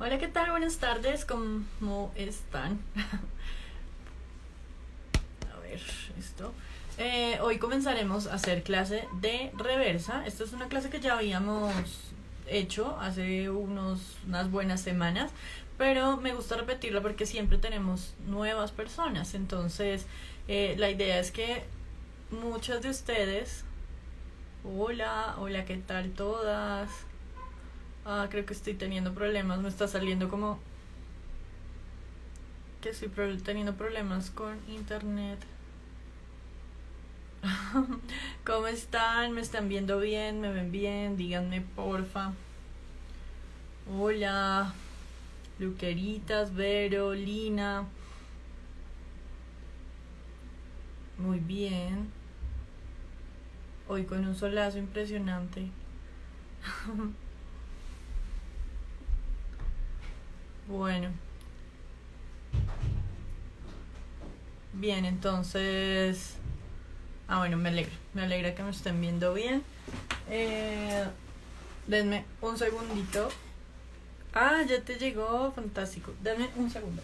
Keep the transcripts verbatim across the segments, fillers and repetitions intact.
Hola, ¿qué tal? Buenas tardes, ¿cómo están? A ver, esto. Eh, hoy comenzaremos a hacer clase de reversa. Esta es una clase que ya habíamos hecho hace unos, unas buenas semanas, pero me gusta repetirla porque siempre tenemos nuevas personas. Entonces, eh, la idea es que muchas de ustedes... Hola, hola, ¿qué tal todas? Ah, creo que estoy teniendo problemas, me está saliendo como... que estoy teniendo problemas con internet. ¿Cómo están? ¿Me están viendo bien? ¿Me ven bien? Díganme, porfa. Hola, Luqueritas, Vero, Lina. Muy bien. Hoy con un solazo impresionante. Bueno. Bien, entonces... Ah, bueno, me alegra. Me alegra que me estén viendo bien. Eh, denme un segundito. Ah, ya te llegó. Fantástico. Denme un segundo.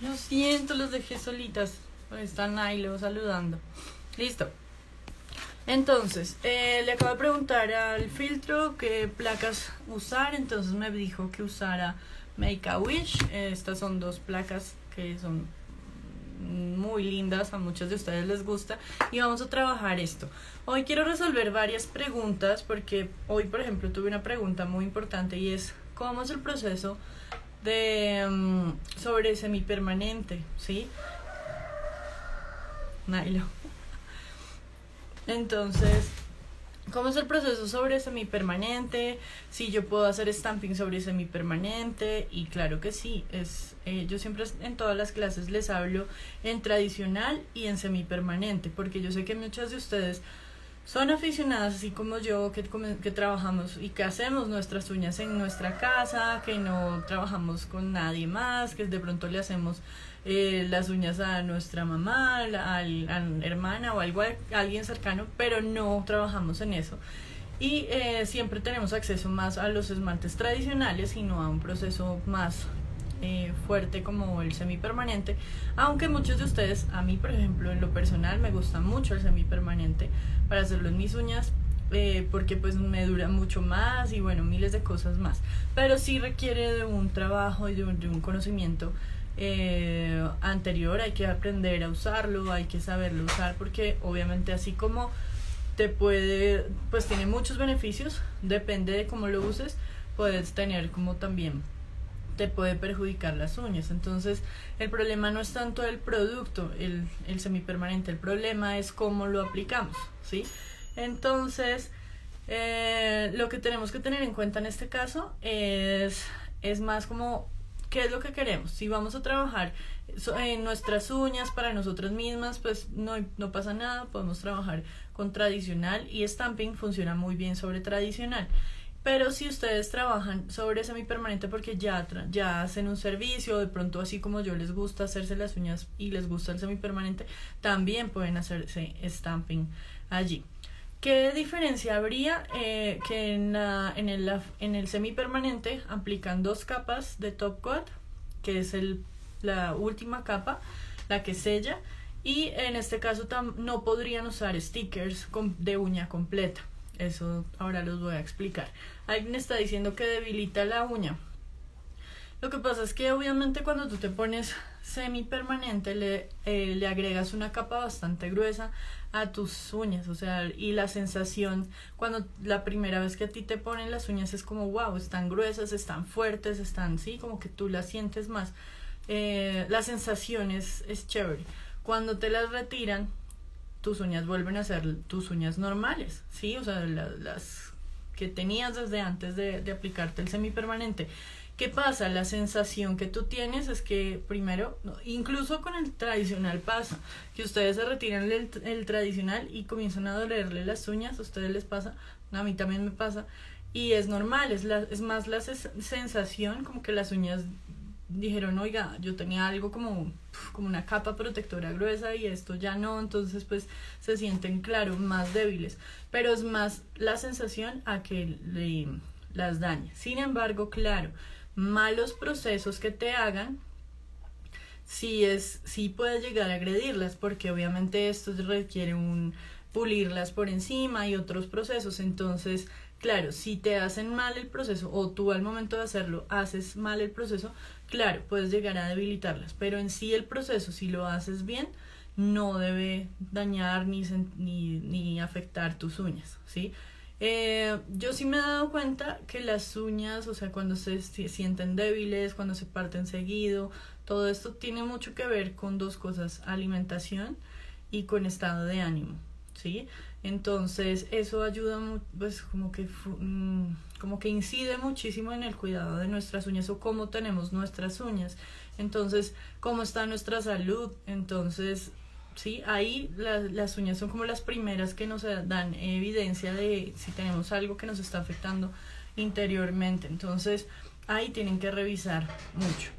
Lo siento, los dejé solitas. Están ahí luego saludando. Listo. Entonces, eh, le acabo de preguntar al filtro qué placas usar. Entonces me dijo que usara Make-A-Wish. Eh, estas son dos placas que son muy lindas. A muchos de ustedes les gusta. Y vamos a trabajar esto. Hoy quiero resolver varias preguntas porque hoy, por ejemplo, tuve una pregunta muy importante y es ¿cómo es el proceso de um, sobre semipermanente? ¿Sí? Nailo. Entonces, ¿cómo es el proceso sobre semipermanente? Si yo puedo hacer stamping sobre semipermanente. Y claro que sí, es, eh, yo siempre en todas las clases les hablo en tradicional y en semipermanente, porque yo sé que muchas de ustedes son aficionadas así como yo, que, que trabajamos y que hacemos nuestras uñas en nuestra casa, que no trabajamos con nadie más, que de pronto le hacemos eh, las uñas a nuestra mamá, a, a, a la hermana o algo, a alguien cercano, pero no trabajamos en eso. Y eh, siempre tenemos acceso más a los esmaltes tradicionales y no a un proceso más Eh, fuerte como el semipermanente, aunque muchos de ustedes, a mí por ejemplo en lo personal me gusta mucho el semipermanente para hacerlo en mis uñas, eh, porque pues me dura mucho más y bueno, miles de cosas más, pero sí requiere de un trabajo y de un, de un conocimiento eh, anterior. Hay que aprender a usarlo, hay que saberlo usar, porque obviamente así como te puede, pues tiene muchos beneficios, depende de cómo lo uses, puedes tener como también te puede perjudicar las uñas. Entonces el problema no es tanto el producto, el, el semipermanente, el problema es cómo lo aplicamos, ¿sí? Entonces eh, lo que tenemos que tener en cuenta en este caso es, es más como qué es lo que queremos. Si vamos a trabajar en nuestras uñas para nosotras mismas, pues no, no pasa nada, podemos trabajar con tradicional y stamping funciona muy bien sobre tradicional. Pero si ustedes trabajan sobre semipermanente porque ya, ya hacen un servicio, de pronto así como yo les gusta hacerse las uñas y les gusta el semipermanente, también pueden hacerse stamping allí. ¿Qué diferencia habría? Eh, que en, la, en, el, en el semipermanente aplican dos capas de top coat, que es el, la última capa, la que sella, y en este caso tam, no podrían usar stickers con, de uña completa. Eso ahora los voy a explicar. Alguien está diciendo que debilita la uña. Lo que pasa es que obviamente cuando tú te pones semipermanente le, eh, le agregas una capa bastante gruesa a tus uñas, o sea, y la sensación cuando la primera vez que a ti te ponen las uñas es como wow, están gruesas, están fuertes, están, sí, como que tú las sientes más. Eh, la sensación es, es chévere. Cuando te las retiran, tus uñas vuelven a ser tus uñas normales, ¿sí? O sea, la, las que tenías desde antes de, de aplicarte el semipermanente. ¿Qué pasa? La sensación que tú tienes es que primero, incluso con el tradicional pasa, que ustedes se retiran el, el tradicional y comienzan a dolerle las uñas, a ustedes les pasa, a mí también me pasa, y es normal, es, la, es más la sensación como que las uñas dijeron, oiga, yo tenía algo como, como una capa protectora gruesa y esto ya no, entonces pues se sienten, claro, más débiles, pero es más la sensación a que le, las dañe. Sin embargo, claro, malos procesos que te hagan, sí, es, sí puede llegar a agredirlas, porque obviamente esto requiere un pulirlas por encima y otros procesos, entonces... Claro, si te hacen mal el proceso o tú al momento de hacerlo haces mal el proceso, claro, puedes llegar a debilitarlas, pero en sí el proceso, si lo haces bien, no debe dañar ni, ni, ni afectar tus uñas, ¿sí? Eh, yo sí me he dado cuenta que las uñas, o sea, cuando se sienten débiles, cuando se parten seguido, todo esto tiene mucho que ver con dos cosas, alimentación y con estado de ánimo, ¿sí? Entonces eso ayuda, pues como que, como que incide muchísimo en el cuidado de nuestras uñas o cómo tenemos nuestras uñas, entonces cómo está nuestra salud, entonces sí, ahí las, las uñas son como las primeras que nos dan evidencia de si tenemos algo que nos está afectando interiormente, entonces ahí tienen que revisar mucho.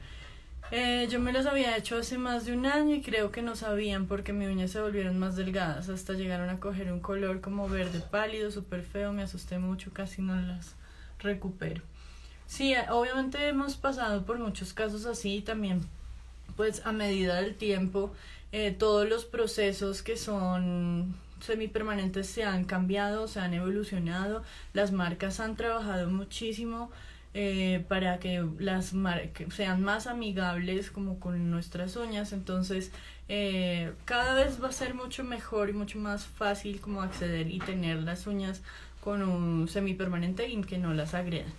Eh, yo me las había hecho hace más de un año y creo que no sabían porque mis uñas se volvieron más delgadas, hasta llegaron a coger un color como verde pálido, súper feo, me asusté mucho, casi no las recupero. Sí, obviamente hemos pasado por muchos casos así y también pues a medida del tiempo eh, todos los procesos que son semipermanentes se han cambiado, se han evolucionado, las marcas han trabajado muchísimo. Eh, para que las marcas sean más amigables como con nuestras uñas, entonces eh, cada vez va a ser mucho mejor y mucho más fácil como acceder y tener las uñas con un semipermanente y que no las agredan.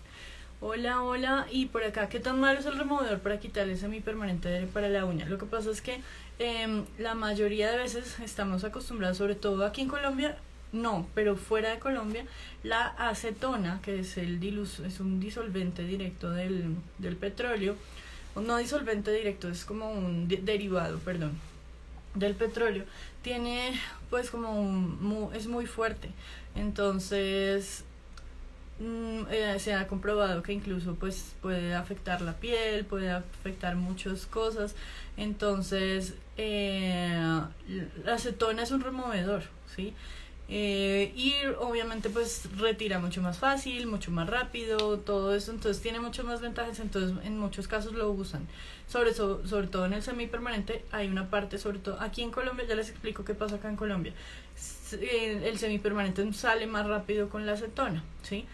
Hola, hola, y por acá, ¿qué tan malo es el removedor para quitar el semipermanente para la uña? Lo que pasa es que eh, la mayoría de veces estamos acostumbrados, sobre todo aquí en Colombia, no, pero fuera de Colombia, la acetona, que es, el dilus es un disolvente directo del, del petróleo, no disolvente directo, es como un de derivado, perdón, del petróleo, tiene pues como un, muy, es muy fuerte, entonces mm, eh, se ha comprobado que incluso pues puede afectar la piel, puede afectar muchas cosas, entonces eh, la acetona es un removedor, ¿sí? Eh, y obviamente pues retira mucho más fácil, mucho más rápido, todo eso, entonces tiene muchas más ventajas, entonces en muchos casos lo usan, sobre, so, sobre todo en el semipermanente. Hay una parte, sobre todo aquí en Colombia, ya les explico qué pasa acá en Colombia, el, el semipermanente sale más rápido con la acetona, ¿sí?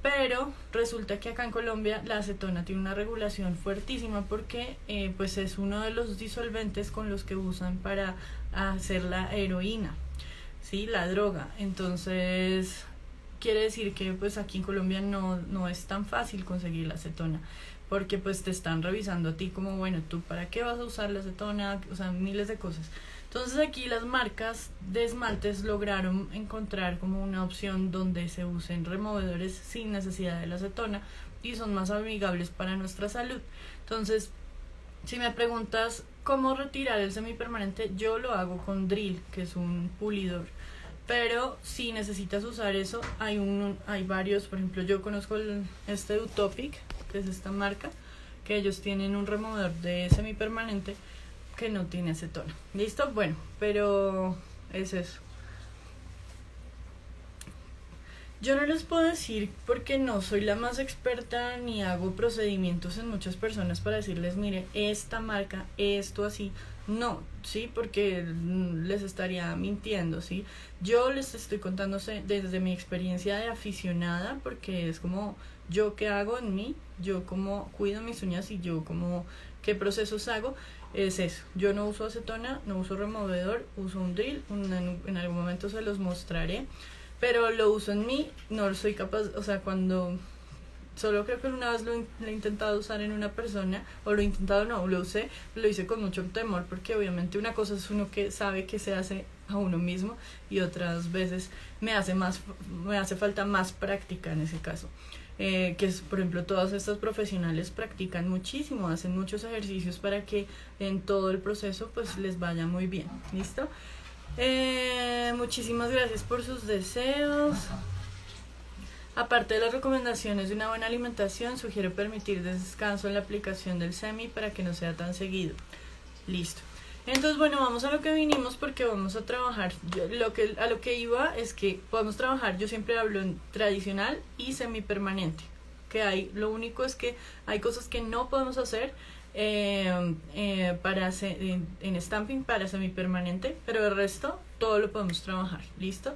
Pero resulta que acá en Colombia la acetona tiene una regulación fuertísima porque eh, pues es uno de los disolventes con los que usan para hacer la heroína, sí, la droga, entonces quiere decir que pues aquí en Colombia no, no es tan fácil conseguir la acetona porque pues te están revisando a ti como, bueno, tú para qué vas a usar la acetona, o sea, miles de cosas. Entonces aquí las marcas de esmaltes lograron encontrar como una opción donde se usen removedores sin necesidad de la acetona y son más amigables para nuestra salud. Entonces, si me preguntas cómo retirar el semipermanente, yo lo hago con drill, que es un pulidor, pero si necesitas usar eso, hay un, hay varios, por ejemplo yo conozco el, este Utopic, que es esta marca, que ellos tienen un removedor de semipermanente que no tiene acetona, ¿listo? Bueno, pero es eso. Yo no les puedo decir porque no soy la más experta ni hago procedimientos en muchas personas para decirles, mire, esta marca, esto así, no, ¿sí? Porque les estaría mintiendo, ¿sí? Yo les estoy contando desde mi experiencia de aficionada porque es como yo qué hago en mí, yo cómo cuido mis uñas y yo cómo qué procesos hago, es eso. Yo no uso acetona, no uso removedor, uso un drill, un, en algún momento se los mostraré. Pero lo uso en mí, no soy capaz, o sea, cuando, solo creo que una vez lo, lo he intentado usar en una persona, o lo he intentado no, lo usé, lo hice con mucho temor, porque obviamente una cosa es uno que sabe que se hace a uno mismo, y otras veces me hace, más, me hace falta más práctica en ese caso. eh, que es, por ejemplo, todas estas profesionales practican muchísimo, hacen muchos ejercicios para que en todo el proceso pues les vaya muy bien. ¿Listo? Eh, muchísimas gracias por sus deseos. Aparte de las recomendaciones de una buena alimentación, sugiero permitir descanso en la aplicación del semi para que no sea tan seguido. Listo. Entonces, bueno, vamos a lo que vinimos, porque vamos a trabajar, yo, lo que, a lo que iba es que podemos trabajar, yo siempre hablo en tradicional y semipermanente, que hay, lo único es que hay cosas que no podemos hacer eh, eh, para se, en, en stamping para semipermanente, pero el resto todo lo podemos trabajar, ¿listo?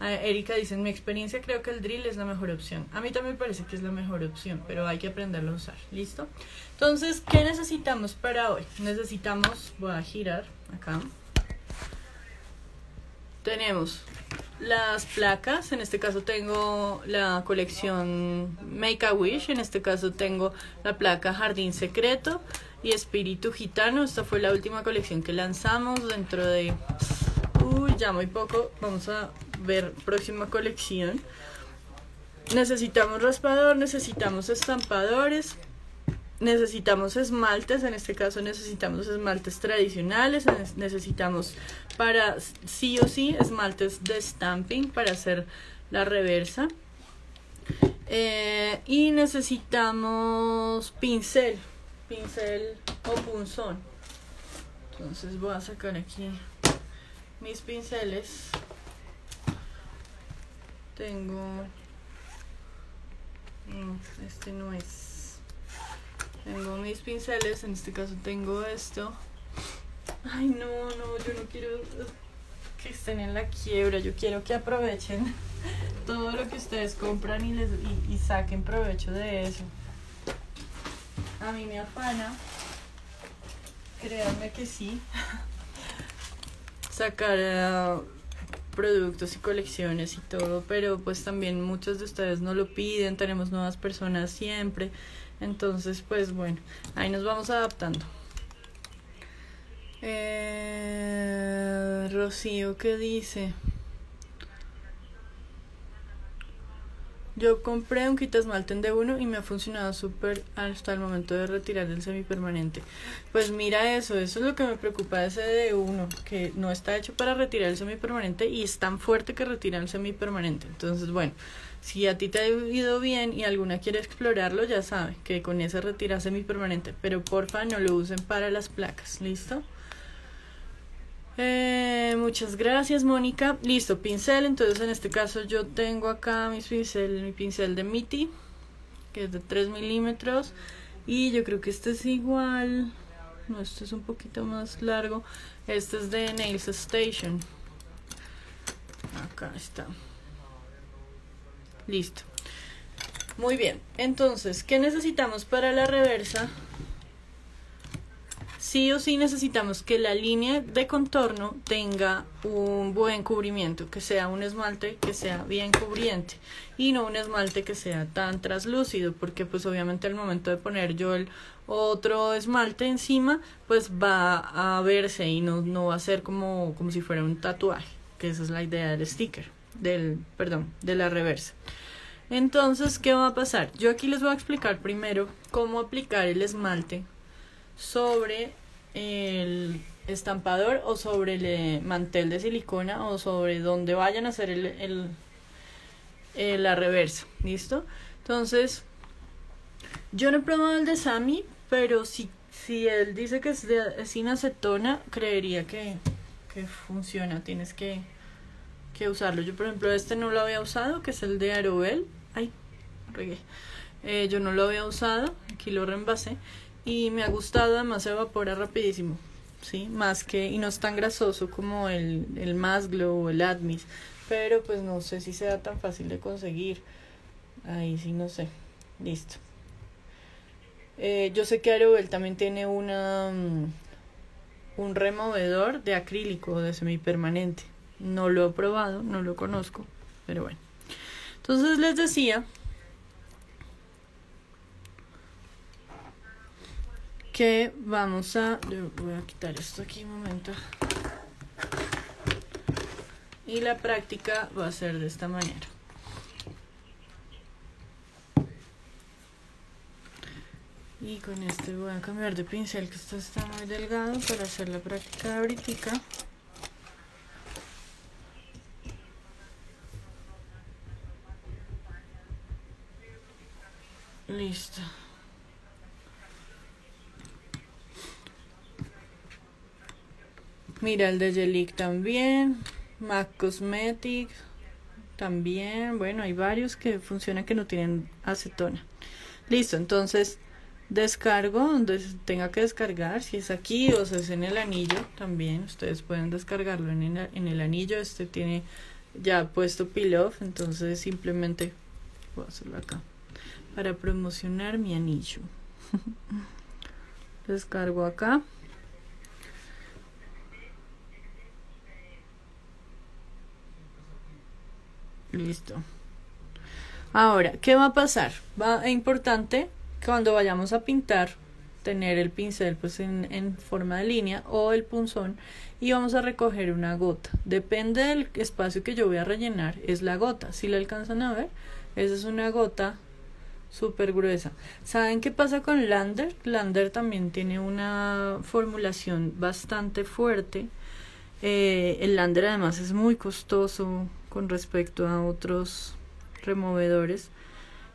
Erika dice, en mi experiencia creo que el drill es la mejor opción. A mí también me parece que es la mejor opción, pero hay que aprenderlo a usar, ¿listo? Entonces, ¿qué necesitamos para hoy? Necesitamos, voy a girar acá. Tenemos las placas, en este caso tengo la colección Make-A-Wish, en este caso tengo la placa Jardín Secreto y Espíritu Gitano. Esta fue la última colección que lanzamos dentro de... Uy, ya muy poco, vamos a ver próxima colección. Necesitamos raspador, necesitamos estampadores, necesitamos esmaltes, en este caso necesitamos esmaltes tradicionales, necesitamos para sí o sí esmaltes de stamping para hacer la reversa, eh, y necesitamos pincel, pincel o punzón. Entonces voy a sacar aquí mis pinceles. Tengo, no, este no es, tengo mis pinceles, en este caso tengo esto. Ay, no, no, yo no quiero que estén en la quiebra, yo quiero que aprovechen todo lo que ustedes compran y, les, y, y saquen provecho de eso. A mí me afana, créanme que sí, sacar... Uh, productos y colecciones y todo, pero pues también muchos de ustedes no lo piden, tenemos nuevas personas siempre, entonces pues bueno, ahí nos vamos adaptando. eh, Rocío, ¿qué dice? Yo compré un quitasmalte en D uno y me ha funcionado súper hasta el momento de retirar el semipermanente. Pues mira eso, eso es lo que me preocupa de ese D uno, que no está hecho para retirar el semipermanente y es tan fuerte que retira el semipermanente. Entonces, bueno, si a ti te ha ido bien y alguna quiere explorarlo, ya sabe que con ese retira semipermanente, pero porfa no lo usen para las placas, ¿listo? Eh, muchas gracias, Mónica. Listo, pincel, entonces en este caso yo tengo acá mis pincel, mi pincel de Mitty, que es de tres milímetros, y yo creo que este es igual, no, este es un poquito más largo, este es de Nails Station, acá está. Listo, muy bien, entonces, ¿qué necesitamos para la reversa? Sí o sí necesitamos que la línea de contorno tenga un buen cubrimiento, que sea un esmalte que sea bien cubriente y no un esmalte que sea tan translúcido, porque pues obviamente al momento de poner yo el otro esmalte encima pues va a verse y no, no va a ser como, como si fuera un tatuaje, que esa es la idea del sticker, del, perdón, de la reversa. Entonces, ¿qué va a pasar? Yo aquí les voy a explicar primero cómo aplicar el esmalte sobre el estampador o sobre el mantel de silicona o sobre donde vayan a hacer el, el, el, la reversa, ¿listo? Entonces, yo no he probado el de Sammy, pero si, si él dice que es, de, es sin acetona, creería que, que funciona, tienes que, que usarlo. Yo, por ejemplo, este no lo había usado, que es el de Aerovel. Ay, regué. Eh, yo no lo había usado, aquí lo reembasé. Y me ha gustado, además se evapora rapidísimo, ¿sí? Más que, y no es tan grasoso como el, el Más Glow o el Admis, pero pues no sé si sea tan fácil de conseguir, ahí sí no sé, listo. Eh, yo sé que Aerovel también tiene una um, un removedor de acrílico de semipermanente, no lo he probado, no lo conozco, pero bueno. Entonces les decía... que vamos a... Yo voy a quitar esto aquí un momento. Y la práctica va a ser de esta manera. Y con este voy a cambiar de pincel, que esto está muy delgado, para hacer la práctica ahoritica. Listo. Mira, el de Yelic también, Mac Cosmetics también, bueno, hay varios que funcionan que no tienen acetona. Listo, entonces descargo donde tenga que descargar, si es aquí o si es en el anillo también, ustedes pueden descargarlo en el, en el anillo. Este tiene ya puesto peel off, entonces simplemente voy a hacerlo acá para promocionar mi anillo. Descargo acá. Listo. Ahora, ¿qué va a pasar? Va, es importante cuando vayamos a pintar tener el pincel pues en, en forma de línea o el punzón, y vamos a recoger una gota. Depende del espacio que yo voy a rellenar, es la gota. Si la alcanzan a ver, esa es una gota súper gruesa. ¿Saben qué pasa con Lander? Lander también tiene una formulación bastante fuerte. Eh, el Lander además es muy costoso con respecto a otros removedores,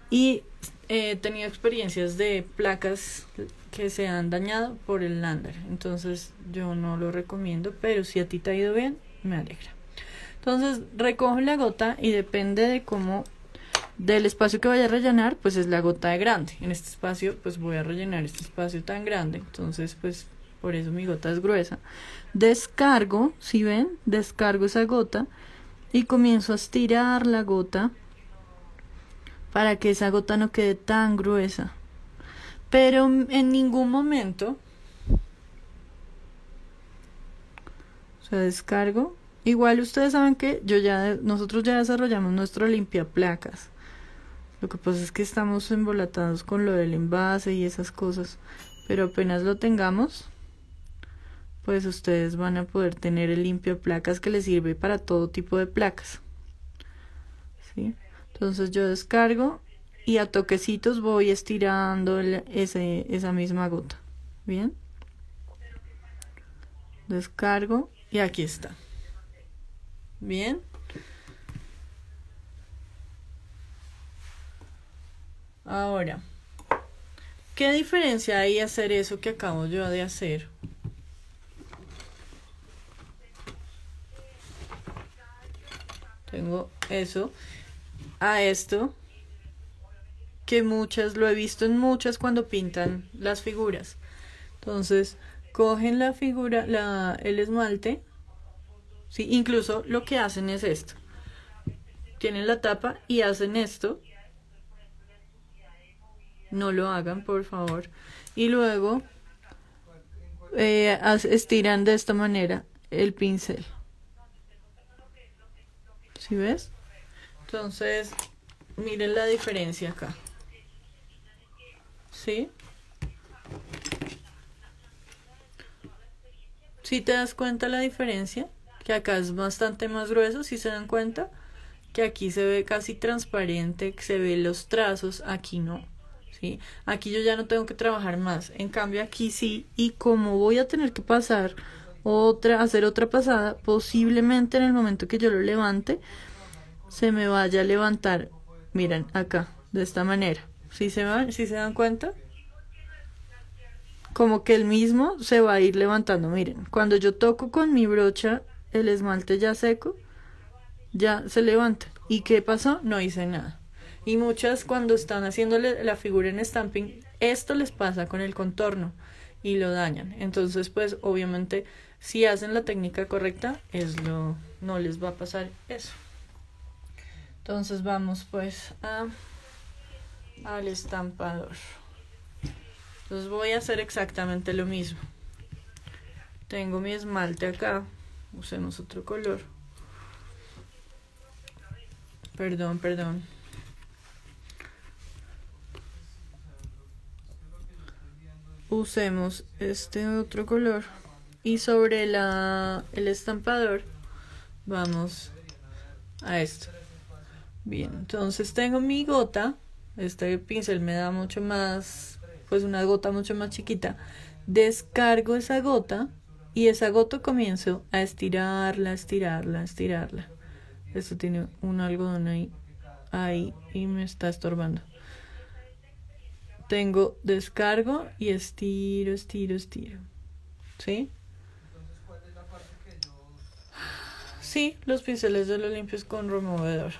y he eh, tenido experiencias de placas que se han dañado por el Lander, entonces yo no lo recomiendo, pero si a ti te ha ido bien, me alegra. Entonces recojo la gota y depende de cómo, del espacio que vaya a rellenar, pues es la gota de grande. En este espacio pues voy a rellenar este espacio tan grande, entonces pues por eso mi gota es gruesa. Descargo, si ven, descargo esa gota y comienzo a estirar la gota para que esa gota no quede tan gruesa, pero en ningún momento, o sea, descargo. Igual ustedes saben que yo ya, nosotros ya desarrollamos nuestro limpiaplacas, lo que pasa es que estamos embolatados con lo del envase y esas cosas, pero apenas lo tengamos pues ustedes van a poder tener el limpiaplacas que les sirve para todo tipo de placas, ¿sí? Entonces yo descargo y a toquecitos voy estirando el, ese, esa misma gota. Bien, descargo y aquí está. Bien, ahora, ¿qué diferencia hay hacer eso que acabo yo de hacer? Tengo eso a esto, que muchas, lo he visto en muchas cuando pintan las figuras. Entonces cogen la figura, la, el esmalte, ¿sí? Incluso lo que hacen es esto, tienen la tapa y hacen esto, no lo hagan por favor, y luego eh, estiran de esta manera el pincel. ¿Sí ves? Entonces, miren la diferencia acá. ¿Sí? ¿Sí te das cuenta la diferencia? Que acá es bastante más grueso, ¿sí se dan cuenta? Que aquí se ve casi transparente, que se ven los trazos, aquí no. ¿Sí? Aquí yo ya no tengo que trabajar más. En cambio aquí sí, y como voy a tener que pasar otra, hacer otra pasada, posiblemente en el momento que yo lo levante se me vaya a levantar, miren acá, de esta manera. ¿Sí se van? ¿Sí se dan cuenta? Como que el mismo se va a ir levantando. Miren, cuando yo toco con mi brocha el esmalte ya seco, ya se levanta. ¿Y qué pasó? No hice nada. Y muchas, cuando están haciéndole la figura en stamping, esto les pasa con el contorno y lo dañan. Entonces pues obviamente si hacen la técnica correcta es lo, no les va a pasar eso. Entonces vamos pues a, al estampador. Entonces voy a hacer exactamente lo mismo. Tengo mi esmalte acá, usemos otro color, perdón, perdón. Usemos este otro color y sobre la, el estampador vamos a esto. Bien, entonces tengo mi gota, este pincel me da mucho más pues una gota mucho más chiquita, descargo esa gota y esa gota comienzo a estirarla, estirarla, estirarla. Esto tiene un algodón ahí, ahí y me está estorbando. Tengo descargo y estiro, estiro, estiro. ¿Sí? Sí, los pinceles yo los limpio con removedor.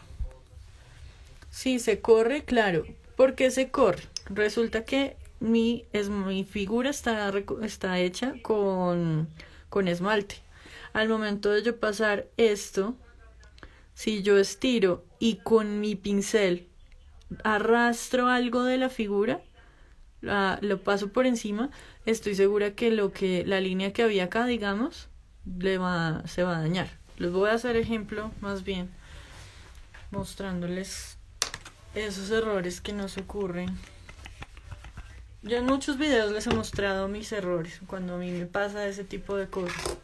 Sí, se corre, claro. ¿Por qué se corre? Resulta que mi, es, mi figura está, está hecha con, con esmalte. Al momento de yo pasar esto, si yo estiro y con mi pincel arrastro algo de la figura, la, lo paso por encima, estoy segura que, lo que la línea que había acá, digamos, le va, se va a dañar. Les voy a hacer ejemplo, más bien, mostrándoles esos errores que nos ocurren. Yo en muchos videos les he mostrado mis errores cuando a mí me pasa ese tipo de cosas.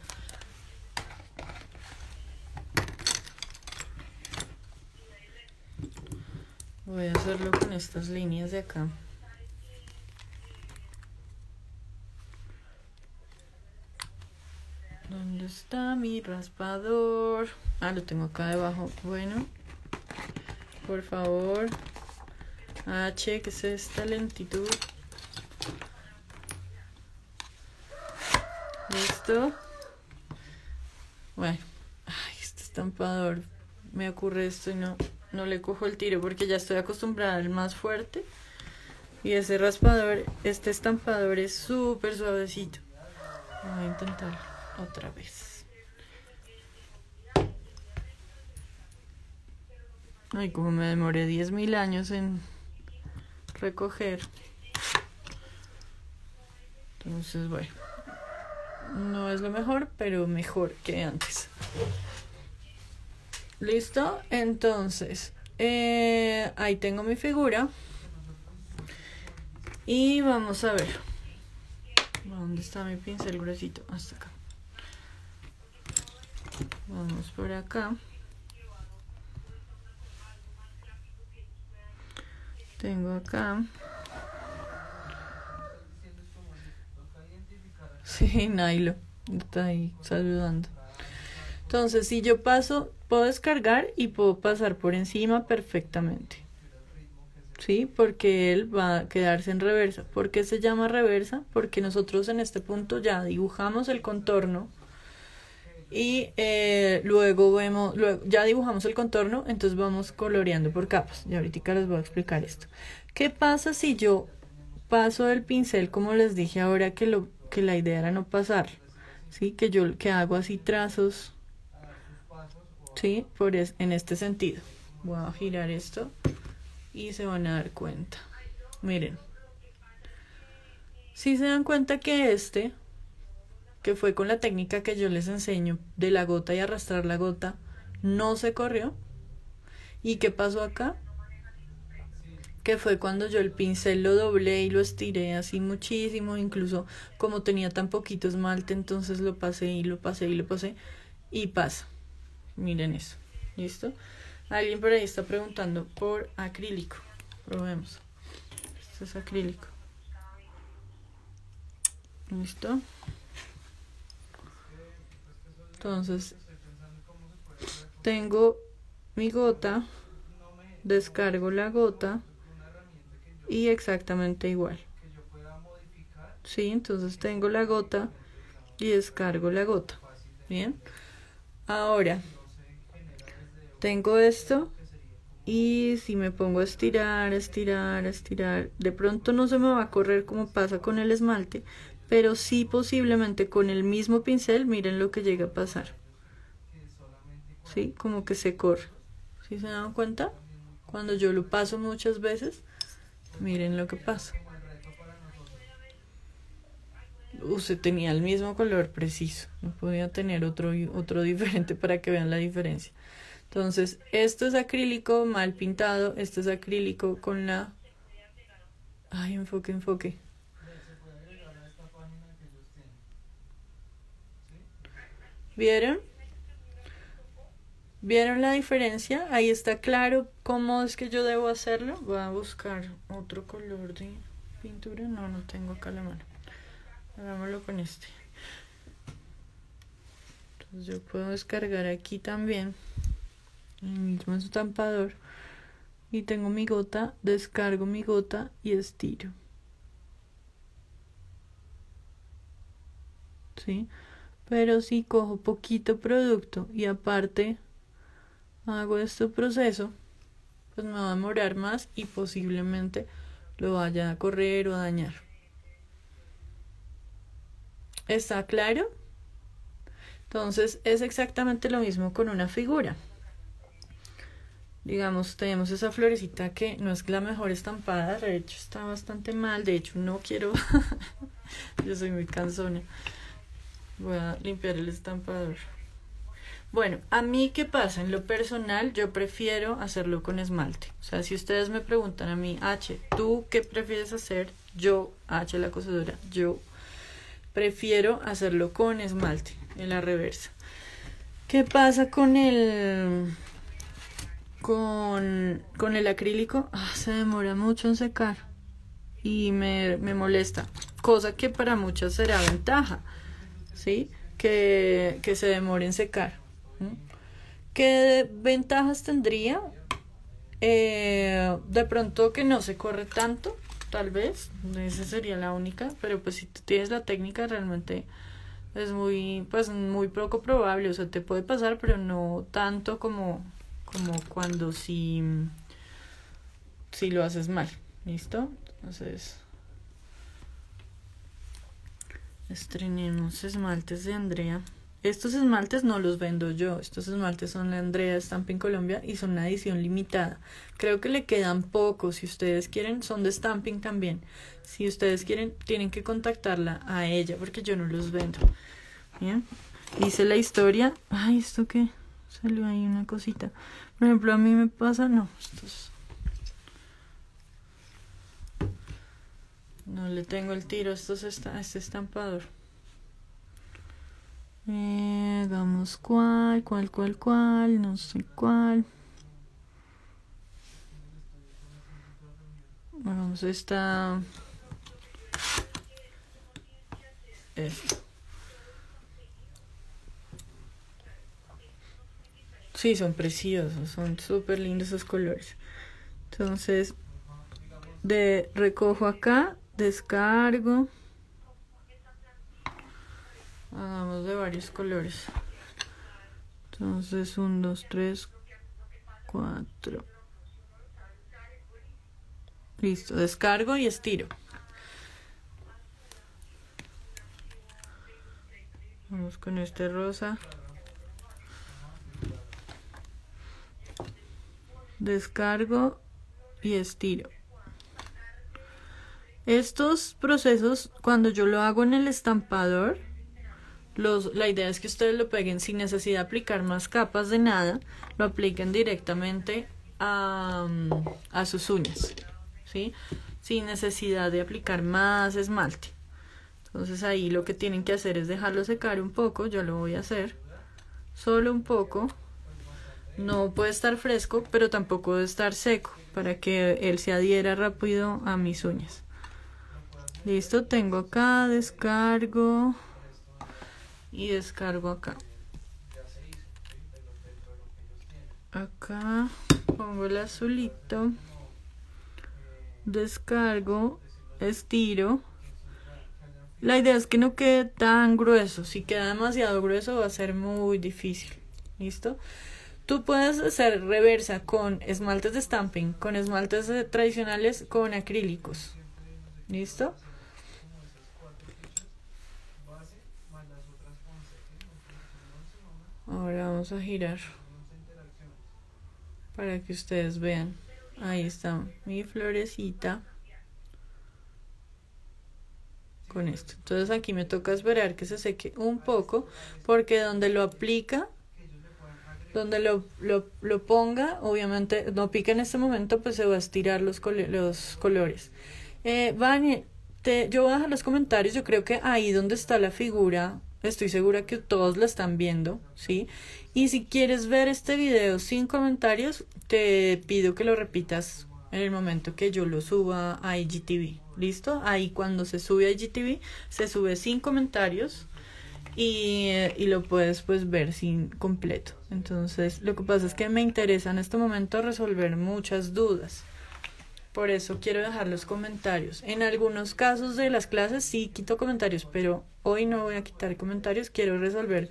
Voy a hacerlo con estas líneas de acá. ¿Dónde está mi raspador? Ah, lo tengo acá debajo. Bueno, por favor. H, ¿qué es esta lentitud? Listo. Bueno, ay, este estampador. Me ocurre esto y no, no le cojo el tiro porque ya estoy acostumbrada al más fuerte. Y ese raspador, este estampador es súper suavecito. Voy a intentar otra vez. Ay, como me demoré diez mil años en recoger. Entonces, bueno. No es lo mejor, pero mejor que antes. ¿Listo? Entonces, eh, ahí tengo mi figura. Y vamos a ver. ¿Dónde está mi pincel gruesito? Hasta acá. Vamos por acá. Tengo acá. Sí, Nailo está ahí saludando. Entonces, si yo paso, puedo descargar y puedo pasar por encima perfectamente. ¿Sí? Porque él va a quedarse en reversa. ¿Por qué se llama reversa? Porque nosotros en este punto ya dibujamos el contorno y eh, luego vemos, luego, ya dibujamos el contorno, entonces vamos coloreando por capas. Y ahorita les voy a explicar esto. ¿Qué pasa si yo paso el pincel, como les dije ahora que lo que la idea era no pasar, ¿sí? Que yo que hago así trazos, ¿sí? Por es, en este sentido. Voy a girar esto y se van a dar cuenta. Miren. Si se dan cuenta que este, que fue con la técnica que yo les enseño de la gota y arrastrar la gota, no se corrió. ¿Y qué pasó acá? Que fue cuando yo el pincel lo doblé y lo estiré así muchísimo, incluso como tenía tan poquito esmalte, entonces lo pasé y lo pasé y lo pasé y pasa. Miren eso, ¿listo? Alguien por ahí está preguntando por acrílico, probemos. Esto es acrílico. ¿Listo? Entonces, tengo mi gota, descargo la gota, y exactamente igual. Sí, entonces tengo la gota y descargo la gota. Bien. Ahora tengo esto y si me pongo a estirar, a estirar, a estirar, de pronto no se me va a correr como pasa con el esmalte, pero sí posiblemente con el mismo pincel, miren lo que llega a pasar. Sí, como que se corre. ¿Sí se dan cuenta? Cuando yo lo paso muchas veces, miren lo que pasa. Usted tenía el mismo color preciso, no podía tener otro, otro diferente para que vean la diferencia. Entonces, esto es acrílico mal pintado, esto es acrílico con la... Ay, enfoque, enfoque. ¿Vieron? ¿Vieron la diferencia? Ahí está claro cómo es que yo debo hacerlo. Voy a buscar otro color de pintura. No, no tengo acá la mano. Hagámoslo con este. Entonces yo puedo descargar aquí también el mismo estampador y tengo mi gota, descargo mi gota y estiro. ¿Sí? Pero si cojo poquito producto y aparte hago este proceso, pues me va a demorar más y posiblemente lo vaya a correr o a dañar. ¿Está claro? Entonces es exactamente lo mismo con una figura. Digamos, tenemos esa florecita que no es la mejor estampada, de hecho está bastante mal, de hecho no quiero, yo soy muy cansona. Voy a limpiar el estampador. Bueno, a mí, ¿qué pasa? En lo personal, yo prefiero hacerlo con esmalte. O sea, si ustedes me preguntan a mí, H, ¿tú qué prefieres hacer? Yo, H la cosedora, yo prefiero hacerlo con esmalte, en la reversa. ¿Qué pasa con el... con, con el acrílico? Ah, se demora mucho en secar y me, me molesta. Cosa que para muchas será ventaja, ¿sí? Que, que se demore en secar. ¿Qué ventajas tendría? Eh, de pronto que no se corre tanto, tal vez, esa sería la única, pero pues si tú tienes la técnica realmente es muy, pues muy poco probable, o sea, te puede pasar, pero no tanto como, como cuando si, si lo haces mal, ¿listo? Entonces, estrenemos esmaltes de Andrea. Estos esmaltes no los vendo yo, estos esmaltes son la Andrea Stamping Colombia y son una edición limitada. Creo que le quedan pocos, si ustedes quieren, son de Stamping también. Si ustedes quieren, tienen que contactarla a ella porque yo no los vendo. Bien, hice la historia. Ay, ¿esto qué? Salió ahí una cosita. Por ejemplo, a mí me pasa, no, estos... No le tengo el tiro a estos est- a este estampador. Eh, hagamos cuál, cuál, cuál, cuál, no sé cuál. Hagamos esta. Esta. Sí, son preciosos, son súper lindos esos colores. Entonces, de, recojo acá, descargo. Hagamos de varios colores. Entonces, uno, dos, tres, cuatro. Listo, descargo y estiro. Vamos con este rosa. Descargo y estiro. Estos procesos, cuando yo lo hago en el estampador, Los, la idea es que ustedes lo peguen sin necesidad de aplicar más capas de nada, lo apliquen directamente a, a sus uñas, ¿sí? Sin necesidad de aplicar más esmalte. Entonces ahí lo que tienen que hacer es dejarlo secar un poco, yo lo voy a hacer, solo un poco, no puede estar fresco, pero tampoco debe estar seco, para que él se adhiera rápido a mis uñas. Listo, tengo acá, descargo... y descargo acá. Acá pongo el azulito. Descargo, estiro. La idea es que no quede tan grueso. Si queda demasiado grueso va a ser muy difícil. ¿Listo? Tú puedes hacer reversa con esmaltes de stamping, con esmaltes tradicionales, con acrílicos. ¿Listo? Ahora vamos a girar para que ustedes vean. Ahí está mi florecita con esto. Entonces aquí me toca esperar que se seque un poco, porque donde lo aplica, donde lo, lo, lo ponga, obviamente no pica en este momento, pues se va a estirar los, col- los colores. Eh, Vane, te, yo voy a dejar los comentarios. Yo creo que ahí donde está la figura, estoy segura que todos la están viendo, ¿sí? Y si quieres ver este video sin comentarios, te pido que lo repitas en el momento que yo lo suba a I G T V, ¿listo? Ahí cuando se sube a I G T V, se sube sin comentarios y, y lo puedes pues ver sin completo. Entonces, lo que pasa es que me interesa en este momento resolver muchas dudas. Por eso quiero dejar los comentarios. En algunos casos de las clases sí quito comentarios, pero hoy no voy a quitar comentarios, quiero resolver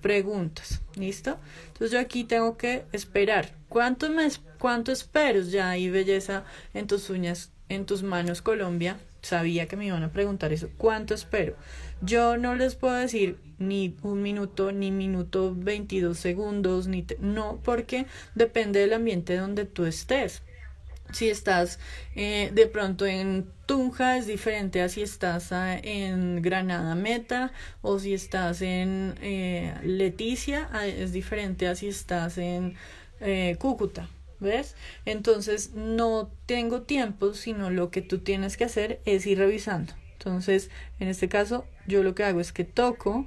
preguntas, ¿listo? Entonces yo aquí tengo que esperar. ¿Cuánto, me, cuánto espero? Ya hay belleza en tus uñas, en tus manos, Colombia. Sabía que me iban a preguntar eso. ¿Cuánto espero? Yo no les puedo decir ni un minuto, ni minuto veintidós segundos, ni te, no, porque depende del ambiente donde tú estés. Si estás eh, de pronto en Tunja es diferente a si estás eh, en Granada Meta, o si estás en eh, Leticia es diferente a si estás en eh, Cúcuta, ¿ves? Entonces no tengo tiempo, sino lo que tú tienes que hacer es ir revisando. Entonces en este caso yo lo que hago es que toco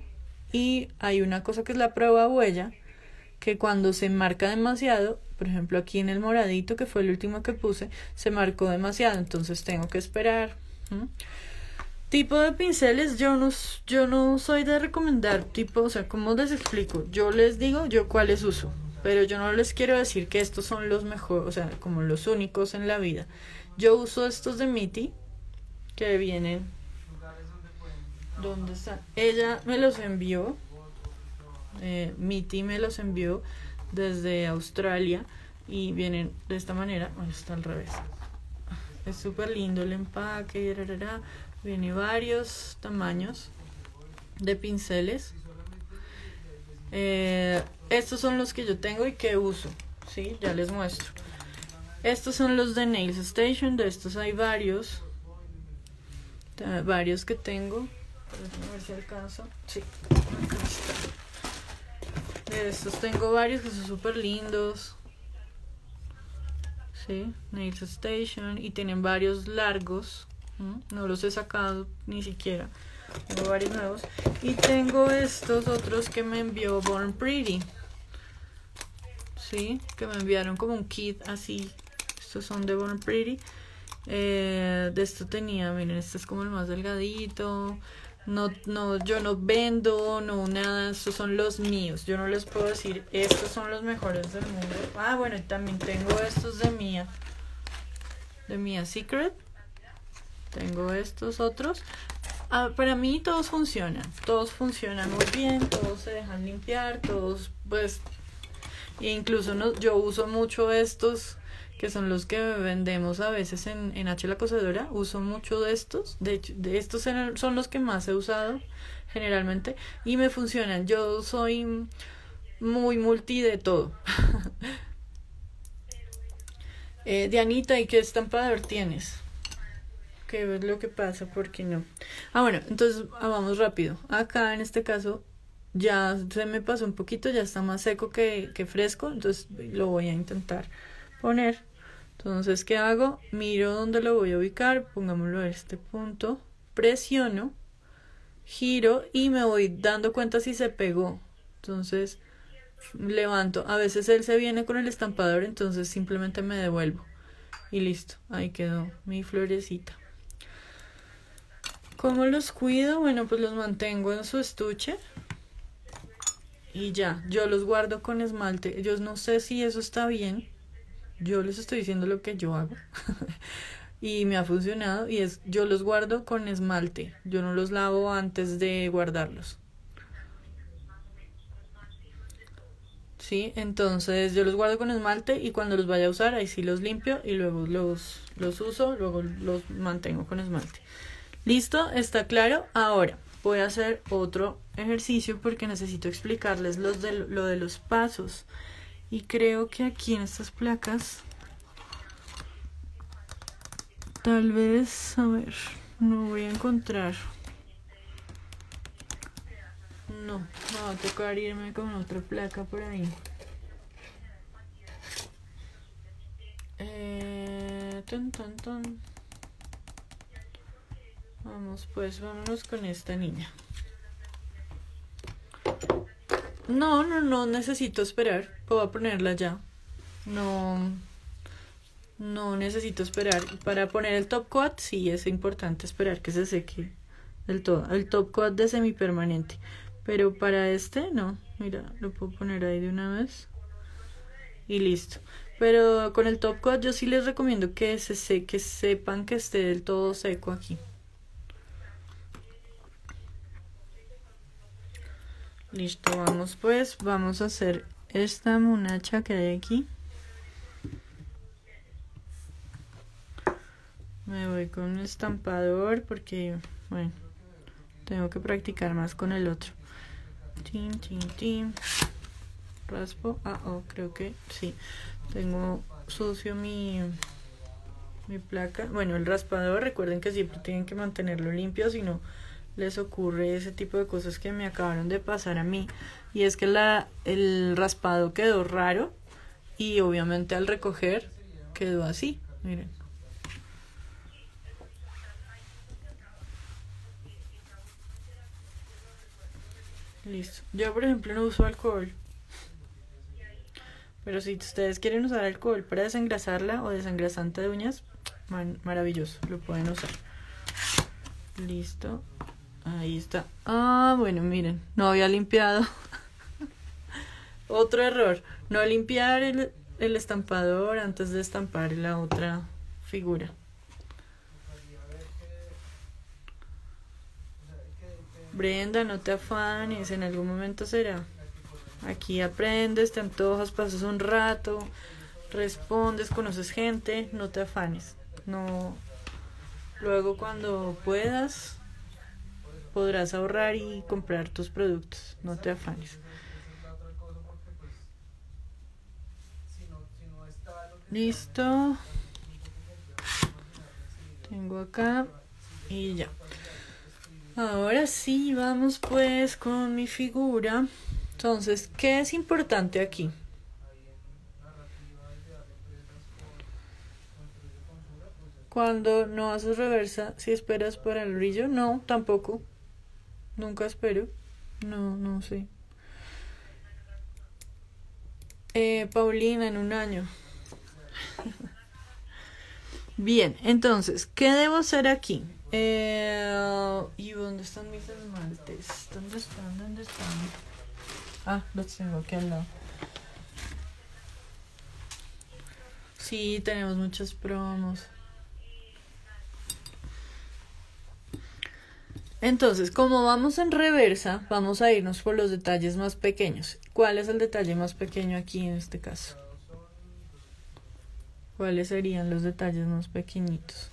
y hay una cosa que es la prueba huella, que cuando se marca demasiado, por ejemplo aquí en el moradito que fue el último que puse, se marcó demasiado, entonces tengo que esperar. ¿Mm? Tipo de pinceles, yo no, yo no soy de recomendar tipo, o sea, ¿cómo les explico? Yo les digo yo cuáles uso, pero yo no les quiero decir que estos son los mejores, o sea, como los únicos en la vida. Yo uso estos de Mitty, que vienen, ¿dónde están? Ella me los envió, eh, Mitty me los envió desde Australia y vienen de esta manera. Bueno, está al revés, es súper lindo el empaque, viene varios tamaños de pinceles. Eh, estos son los que yo tengo y que uso, ¿sí? Ya les muestro. Estos son los de Nails Station, de estos hay varios varios que tengo, a ver si alcanzo. Sí, aquí está. De estos tengo varios que son súper lindos, ¿sí? Nails Station, y tienen varios largos, ¿sí? No los he sacado ni siquiera, tengo varios nuevos. Y tengo estos otros que me envió Born Pretty, ¿sí? Que me enviaron como un kit así. Estos son de Born Pretty. Eh, de esto tenía, miren, este es como el más delgadito. No, no, yo no vendo, no, nada, estos son los míos. Yo no les puedo decir, estos son los mejores del mundo. Ah, bueno, y también tengo estos de Mía, de Mía Secret. Tengo estos otros. Ah, para mí todos funcionan, todos funcionan muy bien, todos se dejan limpiar, todos, pues, incluso no, yo uso mucho estos, que son los que vendemos a veces en, en H La Cosedora. Uso mucho de estos, de hecho, de estos son los que más he usado generalmente, y me funcionan. Yo soy muy multi de todo. eh, Dianita, ¿y qué estampador tienes? Que ves lo que pasa, porque no. Ah, bueno, entonces vamos rápido. Acá en este caso ya se me pasó un poquito, ya está más seco que, que fresco, entonces lo voy a intentar poner. Entonces, ¿qué hago? Miro dónde lo voy a ubicar, pongámoslo a este punto, presiono, giro y me voy dando cuenta si se pegó. Entonces levanto, a veces él se viene con el estampador, entonces simplemente me devuelvo y listo, ahí quedó mi florecita. ¿Cómo los cuido? Bueno, pues los mantengo en su estuche y ya. Yo los guardo con esmalte, yo no sé si eso está bien. Yo les estoy diciendo lo que yo hago y me ha funcionado, y es yo los guardo con esmalte, yo no los lavo antes de guardarlos, ¿sí? Entonces yo los guardo con esmalte y cuando los vaya a usar ahí sí los limpio y luego los, los uso, luego los mantengo con esmalte. ¿Listo? ¿Está claro? Ahora voy a hacer otro ejercicio porque necesito explicarles los de, lo de los pasos. Y creo que aquí en estas placas, tal vez, a ver, no voy a encontrar. No, me va a tocar irme con otra placa por ahí. Eh, ton, ton, ton. Vamos pues, vámonos con esta niña. No, no, no necesito esperar. Puedo ponerla ya. No, No necesito esperar. Para poner el top coat sí es importante esperar que se seque del todo. El top coat de semipermanente. Pero para este no. Mira, lo puedo poner ahí de una vez. Y listo. Pero con el top coat yo sí les recomiendo que se seque, que sepan que esté del todo seco aquí. Listo, vamos pues. Vamos a hacer esta munacha que hay aquí. Me voy con un estampador porque, bueno, tengo que practicar más con el otro. Tin, tin, tin. Raspo. Ah, oh, creo que sí. Tengo sucio mi, mi placa. Bueno, el raspador, recuerden que siempre tienen que mantenerlo limpio, si no les ocurre ese tipo de cosas que me acabaron de pasar a mí. Y es que la, el raspado quedó raro y obviamente al recoger quedó así. Miren. Listo. Yo, por ejemplo, no uso alcohol. Pero si ustedes quieren usar alcohol para desengrasarla o desengrasante de uñas, man, maravilloso, lo pueden usar. Listo. Ahí está. Ah, bueno, miren, no había limpiado. Otro error. No limpiar el, el estampador antes de estampar la otra figura. Brenda, no te afanes, en algún momento será. Aquí aprendes, te antojas, pasas un rato, respondes, conoces gente, no te afanes. No. Luego cuando puedas podrás ahorrar y comprar tus productos, no te afanes. Listo. Tengo acá y ya. Ahora sí, vamos pues con mi figura. Entonces, ¿qué es importante aquí? Cuando no haces reversa, si esperas para el brillo, no, tampoco. Nunca espero. No, no sé. Eh, Paulina, en un año. Bien, entonces, ¿qué debo hacer aquí? Eh, ¿Y dónde están mis esmaltes? ¿Dónde están? ¿Dónde están? Ah, los tengo aquí al lado. Sí, tenemos muchos promos. Entonces, como vamos en reversa, vamos a irnos por los detalles más pequeños. ¿Cuál es el detalle más pequeño aquí en este caso? ¿Cuáles serían los detalles más pequeñitos?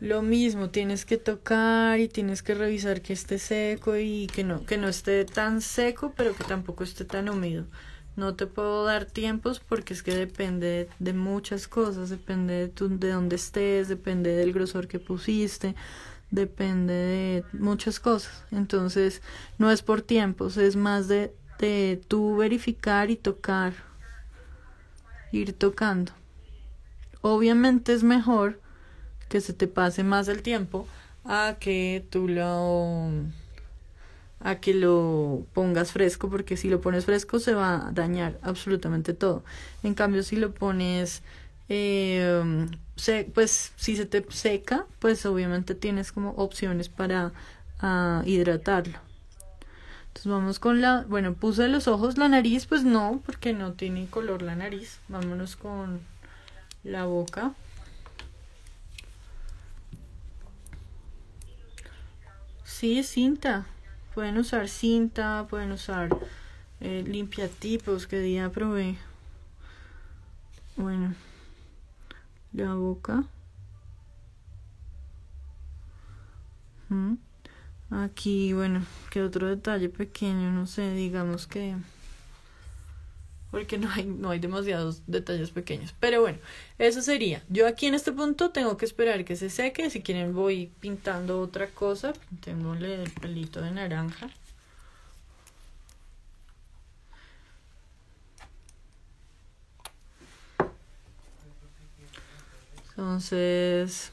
Lo mismo, tienes que tocar y tienes que revisar que esté seco y que no, que no esté tan seco, pero que tampoco esté tan húmedo. No te puedo dar tiempos porque es que depende de muchas cosas, depende de, tu, de dónde estés, depende del grosor que pusiste, depende de muchas cosas. Entonces, no es por tiempos, es más de, de tú verificar y tocar, ir tocando. Obviamente es mejor que se te pase más el tiempo a que tú lo a que lo pongas fresco, porque si lo pones fresco se va a dañar absolutamente todo. En cambio, si lo pones eh, se, pues si se te seca, pues obviamente tienes como opciones para uh, hidratarlo. Entonces vamos con la, bueno, puse los ojos, la nariz pues no, porque no tiene color la nariz. Vámonos con la boca. Sí, cinta. Pueden usar cinta, pueden usar eh, limpiatipos que día probé. Bueno, la boca. ¿Mm? Aquí, bueno, que otro detalle pequeño, no sé, digamos que... Porque no hay, no hay demasiados detalles pequeños. Pero bueno, eso sería. Yo aquí en este punto tengo que esperar que se seque. Si quieren voy pintando otra cosa. Pintémosle el pelito de naranja. Entonces,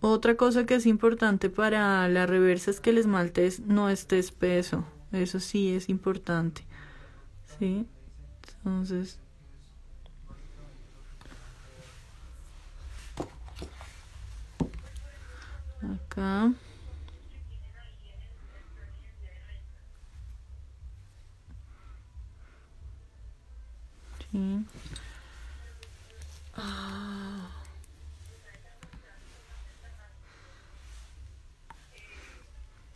otra cosa que es importante para la reversa es que el esmalte no esté espeso. Eso sí es importante. Sí, Entonces, acá. Sí. Ah.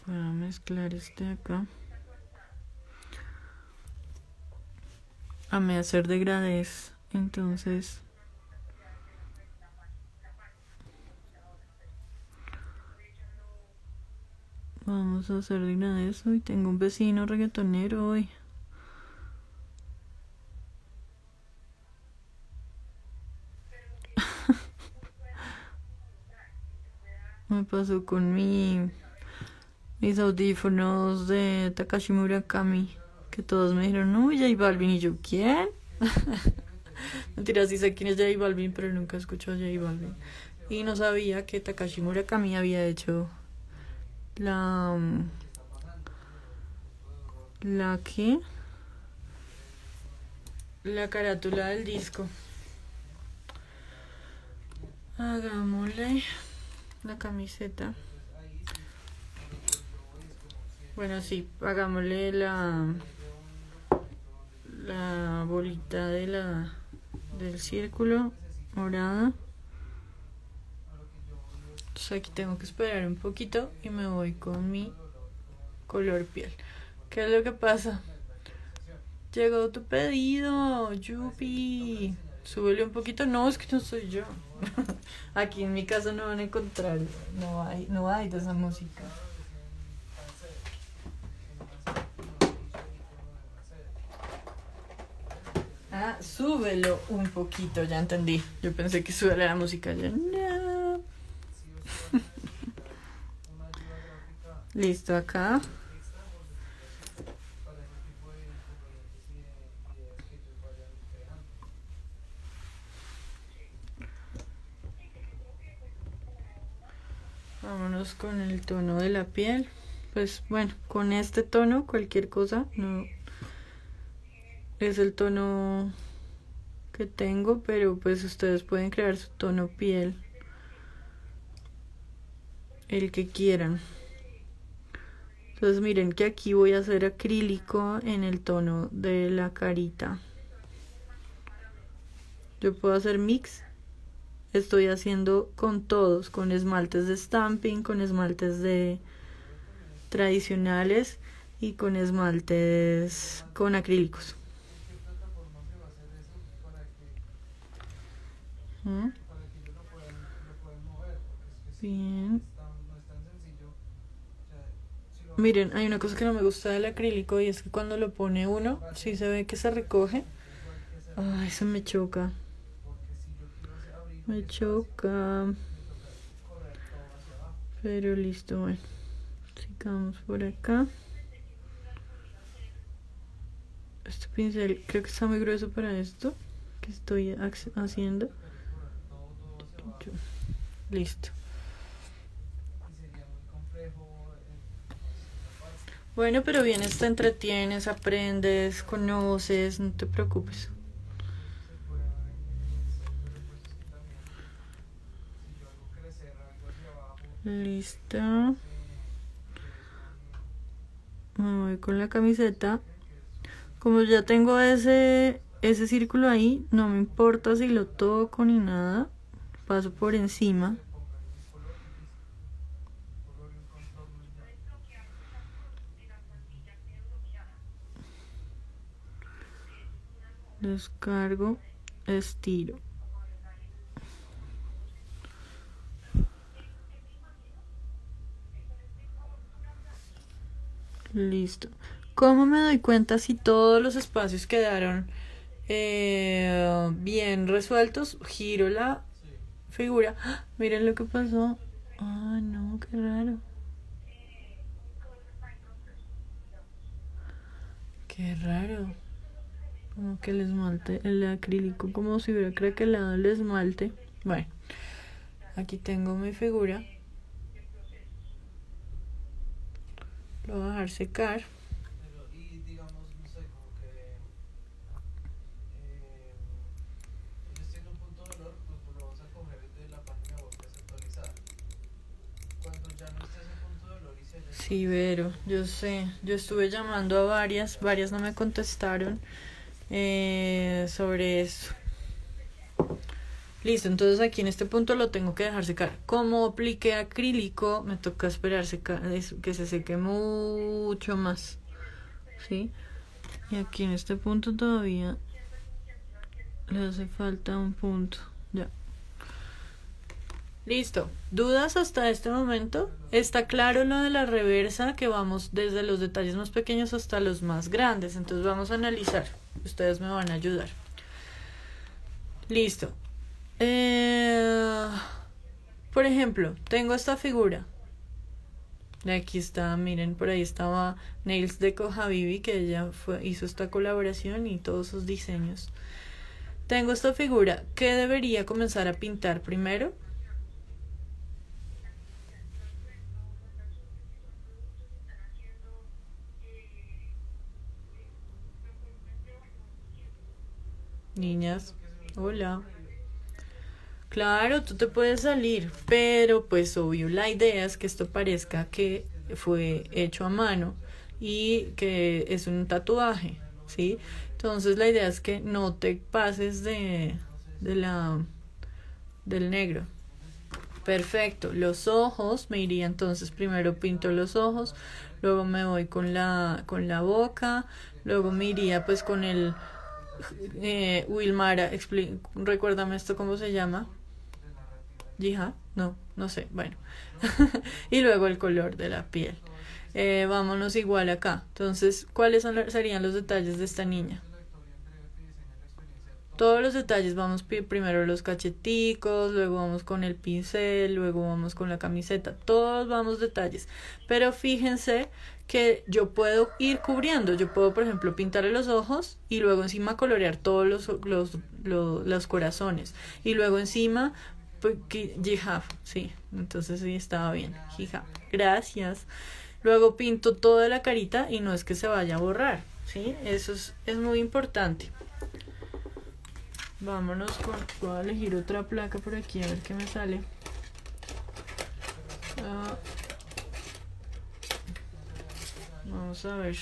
Para mezclar este acá. Amé hacer degradés, entonces vamos a hacer degradés hoy. Tengo un vecino reggaetonero hoy. Me pasó con mi, mis audífonos de Takashi Murakami, que todos me dijeron, no, Jay Balvin, y yo, ¿quién? Mentira, sí sé quién es Jay Balvin, pero nunca escuchó a Jay Balvin. Y no sabía que Takashi Murakami había hecho la... ¿La qué? La carátula del disco. Hagámosle la camiseta. Bueno, sí, hagámosle la... la bolita de la del círculo morada. Entonces aquí tengo que esperar un poquito y me voy con mi color piel. ¿Qué es lo que pasa? Llegó tu pedido, yupi. Súbele un poquito. No, es que no soy yo. Aquí en mi casa no van a encontrar, no hay, no hay de esa música. Ah, súbelo un poquito, ya entendí. Yo pensé que subiera la música ya. No. Listo, acá. Vámonos con el tono de la piel. Pues bueno, con este tono, cualquier cosa, no... es el tono que tengo, pero pues ustedes pueden crear su tono piel, el que quieran. Entonces miren que aquí voy a hacer acrílico en el tono de la carita. Yo puedo hacer mix. Estoy haciendo con todos, con esmaltes de stamping, con esmaltes de tradicionales y con esmaltes con acrílicos. Bien. Miren, hay una cosa que no me gusta del acrílico, y es que cuando lo pone uno, sí se ve que se recoge. Ay, eso me choca. Me choca. Pero listo, bueno. Sigamos por acá. Este pincel creo que está muy grueso para esto que estoy haciendo. Listo. Bueno, pero vienes, te entretienes, aprendes, conoces, no te preocupes. Listo. Me voy con la camiseta. Como ya tengo ese, ese círculo ahí, no me importa si lo toco ni nada. Paso por encima. Descargo, estiro. Listo. ¿Cómo me doy cuenta si todos los espacios quedaron eh, bien resueltos? Giro la figura. ¡Ah! Miren lo que pasó. Ah, no, qué raro. Qué raro. Como que el esmalte, el acrílico, como si hubiera craquelado el esmalte. Bueno, aquí tengo mi figura. Lo voy a dejar secar. Sí, Vero, yo sé, yo estuve llamando a varias, varias no me contestaron eh, sobre eso. Listo, entonces aquí en este punto lo tengo que dejar secar. Como apliqué acrílico, me toca esperar seca, que se seque mucho más, ¿sí? Y aquí en este punto todavía le hace falta un punto, ya. Listo, ¿dudas hasta este momento? Está claro lo de la reversa, que vamos desde los detalles más pequeños hasta los más grandes. Entonces vamos a analizar, ustedes me van a ayudar. Listo. Eh, por ejemplo, tengo esta figura. Aquí está, miren, por ahí estaba Nails de Cojavivi, que ella fue, hizo esta colaboración y todos sus diseños. Tengo esta figura. ¿Qué debería comenzar a pintar primero? Niñas, hola. Claro, tú te puedes salir, pero pues obvio la idea es que esto parezca que fue hecho a mano y que es un tatuaje, ¿sí? Entonces la idea es que no te pases de, de la, del negro. Perfecto, los ojos, me iría entonces, primero pinto los ojos, luego me voy con la, con la boca, luego me iría pues con el... Eh, Wilmara, recuérdame esto cómo se llama. Yija, no, no sé, bueno. Y luego el color de la piel. Eh, vámonos igual acá. Entonces, ¿cuáles son, serían los detalles de esta niña? Todos los detalles, vamos primero los cacheticos, luego vamos con el pincel, luego vamos con la camiseta, todos vamos detalles. Pero fíjense que yo puedo ir cubriendo, yo puedo por ejemplo pintarle los ojos y luego encima colorear todos los, los, los, los corazones. Y luego encima, hijab, sí, entonces sí estaba bien, hijab, gracias. Luego pinto toda la carita y no es que se vaya a borrar, ¿sí? Eso es, es muy importante. Vámonos con, voy a elegir otra placa por aquí a ver qué me sale. Ah, vamos a ver.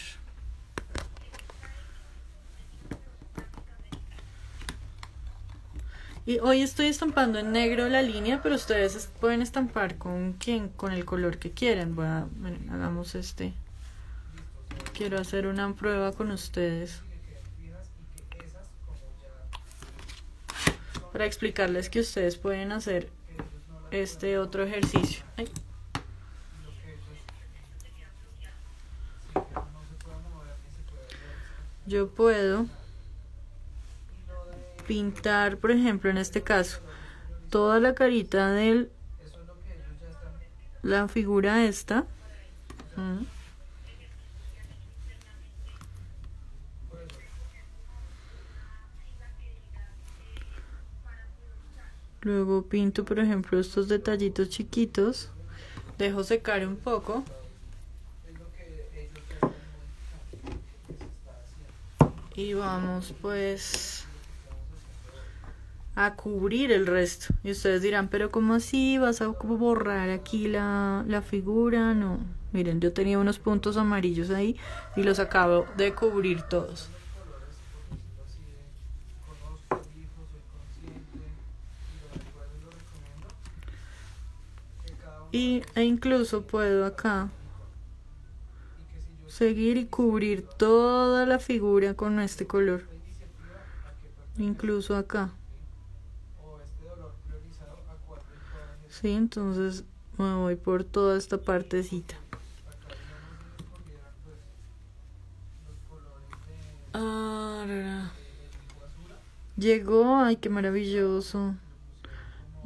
Y hoy estoy estampando en negro la línea, pero ustedes pueden estampar con quien, con el color que quieran. Voy a, bueno, hagamos este. Quiero hacer una prueba con ustedes, para explicarles que ustedes pueden hacer este otro ejercicio. Ay. Yo puedo pintar, por ejemplo, en este caso, toda la carita de la figura esta. Mm. Luego pinto, por ejemplo, estos detallitos chiquitos. Dejo secar un poco. Y vamos, pues, a cubrir el resto. Y ustedes dirán, ¿pero cómo así? ¿Vas a borrar aquí la, la figura? No. Miren, yo tenía unos puntos amarillos ahí y los acabo de cubrir todos. Y, e incluso puedo acá seguir y cubrir toda la figura con este color. Incluso acá. Sí, entonces me voy por toda esta partecita. Ahora. Llegó, ay, qué maravilloso.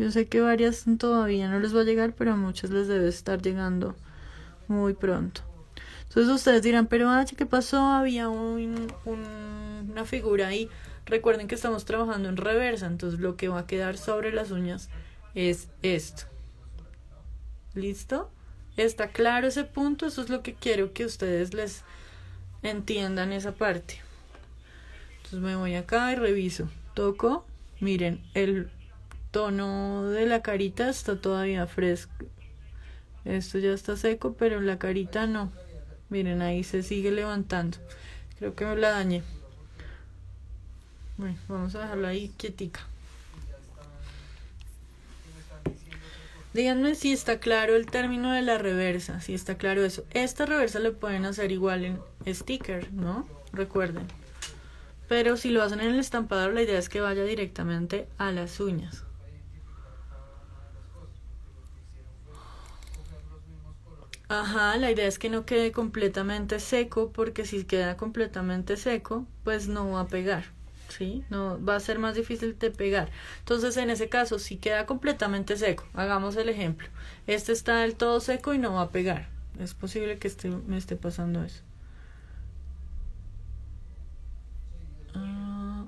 Yo sé que varias todavía no les va a llegar, pero a muchas les debe estar llegando muy pronto. Entonces ustedes dirán, pero H, ¿qué pasó? Había un, un, una figura ahí. Recuerden que estamos trabajando en reversa, entonces lo que va a quedar sobre las uñas es esto. ¿Listo? ¿Está claro ese punto? Eso es lo que quiero que ustedes les entiendan esa parte. Entonces me voy acá y reviso. Toco, miren, el... tono de la carita está todavía fresco, Esto ya está seco, pero en la carita no. Miren, ahí se sigue levantando. Creo que me la dañé. Bueno, vamos a dejarla ahí quietica. Díganme si está claro el término de la reversa, si está claro eso. Esta reversa le pueden hacer igual en sticker, ¿no? Recuerden. Pero si lo hacen en el estampador, la idea es que vaya directamente a las uñas. Ajá, la idea es que no quede completamente seco, porque si queda completamente seco, pues no va a pegar, ¿sí? No, va a ser más difícil de pegar. Entonces, en ese caso, si queda completamente seco, hagamos el ejemplo. Este está del todo seco y no va a pegar. Es posible que este, me esté pasando eso. Ah,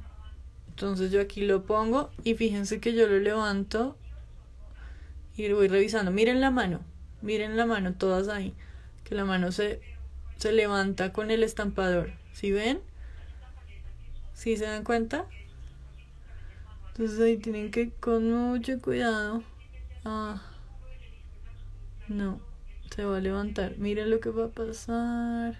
entonces, yo aquí lo pongo y fíjense que yo lo levanto y lo voy revisando. Miren la mano. Miren la mano, todas ahí, que la mano se, se levanta con el estampador. ¿Sí ven? ¿Sí se dan cuenta? Entonces ahí tienen que ir con mucho cuidado. Ah, no, se va a levantar. Miren lo que va a pasar.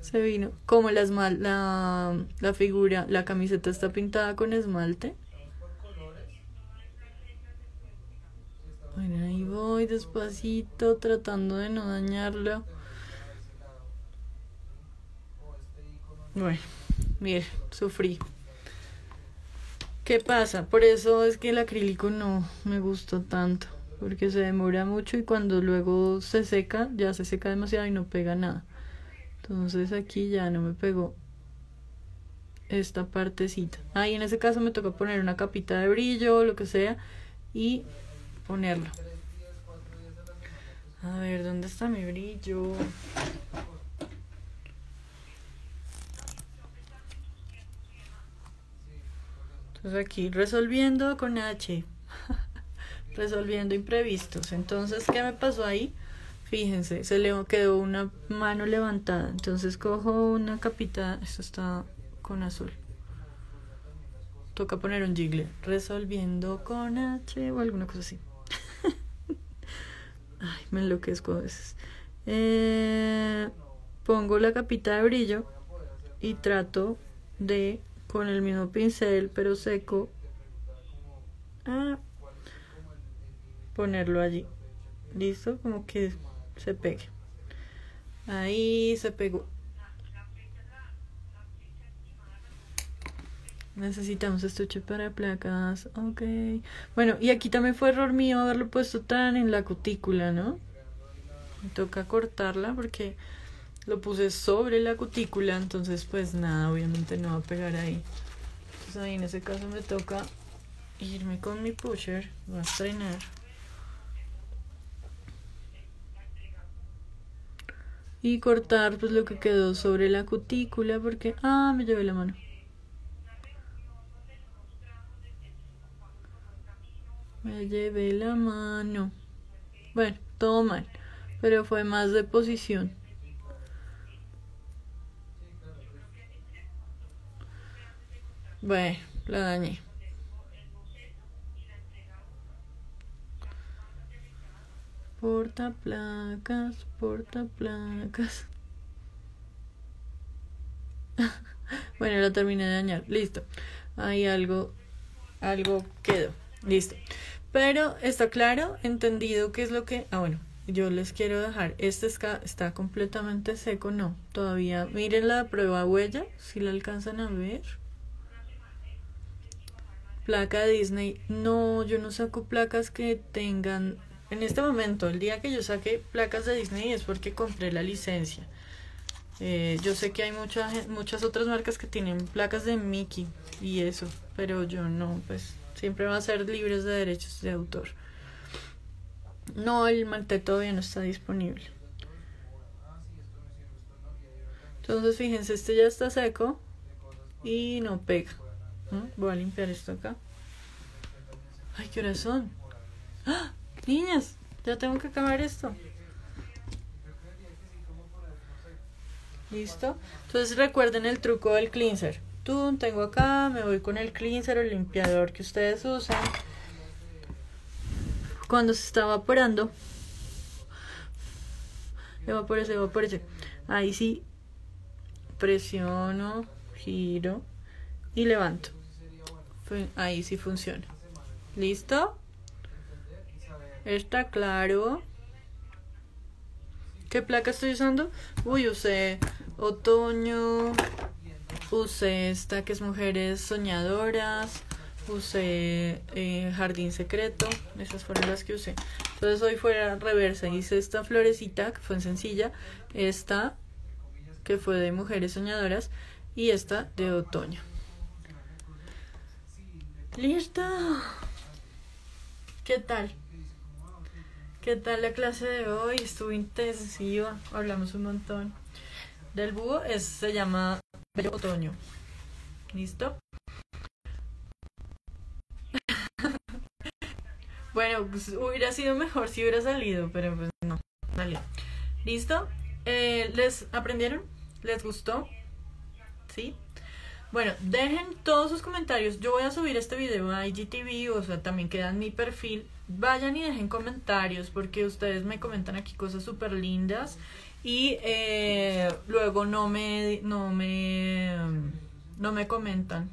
Se vino. Como la, la, la figura, la camiseta está pintada con esmalte. Bueno, ahí voy despacito tratando de no dañarlo. Bueno, miren, sufrí. ¿Qué pasa? Por eso es que el acrílico no me gustó tanto, porque se demora mucho y cuando luego se seca, ya se seca demasiado y no pega nada. Entonces aquí ya no me pegó esta partecita. Ahí en ese caso me toca poner una capita de brillo o lo que sea y ponerlo. A ver, ¿dónde está mi brillo? Entonces aquí, resolviendo con H. Resolviendo imprevistos. Entonces, ¿qué me pasó ahí? Fíjense, se le quedó una mano levantada. Entonces cojo una capita. Esto está con azul. Toca poner un jiggle. Resolviendo con H o alguna cosa así. Ay, me enloquezco a veces. Eh, pongo la capita de brillo y trato de, con el mismo pincel, pero seco, ah, ponerlo allí. ¿Listo? Como que se pegue. Ahí se pegó. Necesitamos estuche para placas. Ok. Bueno, y aquí también fue error mío haberlo puesto tan en la cutícula, ¿no? Me toca cortarla porque lo puse sobre la cutícula. Entonces, pues nada, obviamente no va a pegar ahí. Entonces ahí en ese caso me toca irme con mi pusher. Voy a estrenar. Y cortar pues lo que quedó sobre la cutícula porque... Ah, me llevé la mano. Me llevé la mano. Bueno, todo mal. Pero fue más de posición. Bueno, la dañé. Porta placas, porta placas. Bueno, la terminé de dañar. Listo. Ahí algo, algo quedó. Listo. Pero está claro, entendido qué es lo que... Ah, bueno, yo les quiero dejar. Este está completamente seco, no, todavía. Miren la prueba huella, si la alcanzan a ver. Placa de Disney. No, yo no saco placas que tengan... En este momento, el día que yo saque placas de Disney es porque compré la licencia. Eh, yo sé que hay mucha, muchas otras marcas que tienen placas de Mickey y eso, pero yo no, pues... Siempre va a ser libres de derechos de autor. No, el mantel todavía no está disponible. Entonces, fíjense, este ya está seco y no pega. ¿Eh? Voy a limpiar esto acá. ¡Ay, qué horas son! ¡Ah! ¡Niñas! Ya tengo que acabar esto. ¿Listo? Entonces, recuerden el truco del cleanser. tum, tengo acá, me voy con el cleanser o el limpiador que ustedes usan. Cuando se está evaporando, evapórese, evapórese, ahí sí presiono, giro y levanto. Ahí sí funciona. ¿Listo? Está claro. ¿Qué placa estoy usando? Uy, usé Otoño, usé esta que es Mujeres Soñadoras, usé eh, Jardín Secreto. Esas fueron las que usé. Entonces hoy fue a reversa, hice esta florecita que fue sencilla, esta que fue de Mujeres Soñadoras y esta de Otoño. ¡Listo! ¿Qué tal? ¿Qué tal la clase de hoy? Estuvo intensiva, hablamos un montón. Del búho es, se llama Bello Otoño. ¿Listo? Bueno, pues, hubiera sido mejor si hubiera salido, pero pues no, salió. ¿Listo? Eh, ¿Les aprendieron? ¿Les gustó? ¿Sí? Bueno, dejen todos sus comentarios. Yo voy a subir este video a I G T V, o sea, también queda en mi perfil. Vayan y dejen comentarios porque ustedes me comentan aquí cosas súper lindas y eh, luego no me no me no me comentan.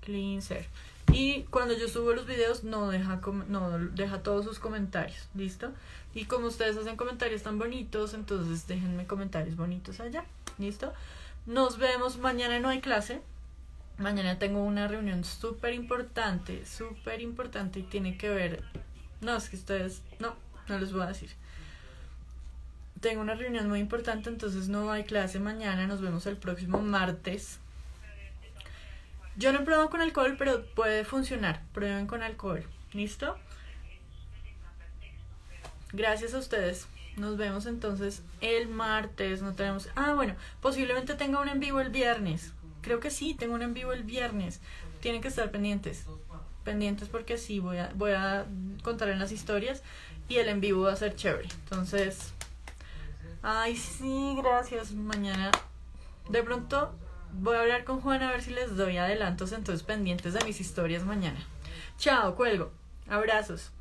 Cleanser. Y cuando yo subo los videos no deja no deja todos sus comentarios, ¿listo? Y como ustedes hacen comentarios tan bonitos, entonces déjenme comentarios bonitos allá, ¿listo? Nos vemos mañana, no hay clase. Mañana tengo una reunión súper importante, súper importante y tiene que ver... No, es que ustedes... No, no les voy a decir. Tengo una reunión muy importante, entonces no hay clase mañana. Nos vemos el próximo martes. Yo no pruebo con alcohol, pero puede funcionar. Prueben con alcohol. ¿Listo? Gracias a ustedes. Nos vemos entonces el martes. No tenemos... Ah, bueno, posiblemente tenga un en vivo el viernes. Creo que sí, tengo un en vivo el viernes. Tienen que estar pendientes. Pendientes porque sí, voy a, voy a contar en las historias y el en vivo va a ser chévere. Entonces, ay, sí, gracias. Mañana de pronto voy a hablar con Juan a ver si les doy adelantos. Entonces, pendientes de mis historias mañana. Chao, cuelgo. Abrazos.